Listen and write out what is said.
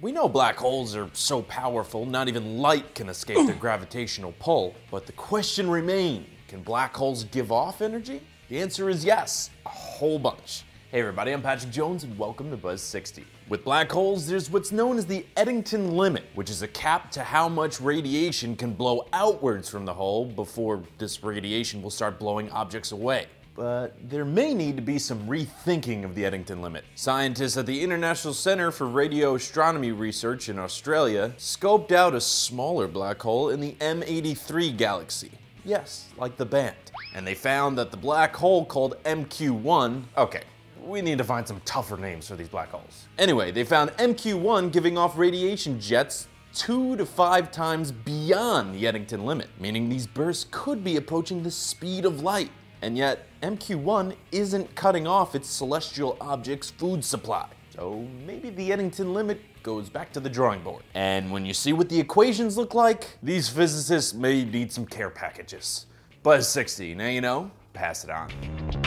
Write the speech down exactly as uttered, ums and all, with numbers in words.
We know black holes are so powerful, not even light can escape their gravitational pull. But the question remains, can black holes give off energy? The answer is yes, a whole bunch. Hey everybody, I'm Patrick Jones and welcome to Buzz sixty. With black holes, there's what's known as the Eddington Limit, which is a cap to how much radiation can blow outwards from the hole before this radiation will start blowing objects away. But there may need to be some rethinking of the Eddington Limit. Scientists at the International Center for Radio Astronomy Research in Australia scoped out a smaller black hole in the M eighty-three galaxy. Yes, like the band. And they found that the black hole called M Q one, okay, we need to find some tougher names for these black holes. Anyway, they found M Q one giving off radiation jets two to five times beyond the Eddington Limit, meaning these bursts could be approaching the speed of light. And yet, M Q one isn't cutting off its celestial object's food supply. So maybe the Eddington Limit goes back to the drawing board. And when you see what the equations look like, these physicists may need some care packages. Buzz sixty, now you know, pass it on.